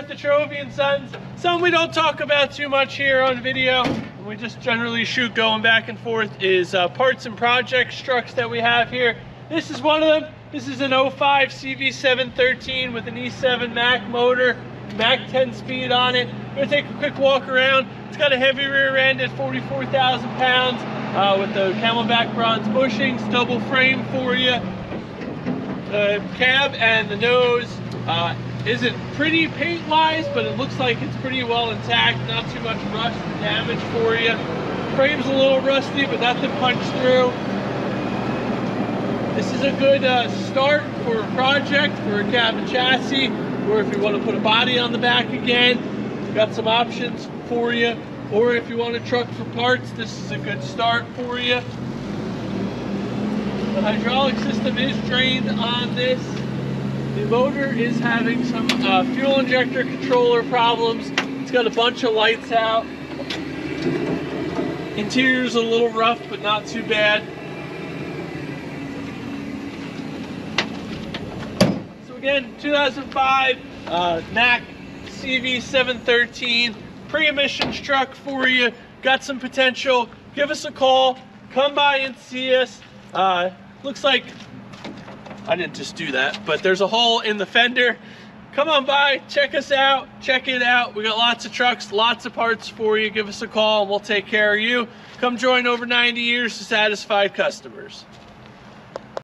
at the Trovian Sons. Some we don't talk about too much here on video. We just generally shoot going back and forth is parts and projects trucks that we have here. This is one of them. This is an 05 CV713 with an E7 Mac motor, Mac 10 speed on it. I'm gonna take a quick walk around. It's got a heavy rear end at 44,000 pounds with the Camelback bronze bushings, double frame for you. The cab and the nose isn't pretty paint-wise, but it looks like it's pretty well intact. Not too much rust and damage for you. Frame's a little rusty, but nothing punched through. This is a good start for a project, for a cab and chassis, or if you want to put a body on the back again, we've got some options for you. Or if you want a truck for parts, this is a good start for you. The hydraulic system is drained on this. The motor is having some fuel injector controller problems. It's got a bunch of lights out. Interior's a little rough, but not too bad. So again, 2005 MACK CV713, pre-emissions truck for you. Got some potential. Give us a call. Come by and see us. Looks like I didn't just do that, but there's a hole in the fender. Come on by, check us out, check it out. We got lots of trucks, lots of parts for you. Give us a call and we'll take care of you. Come join over 90 years of satisfied customers.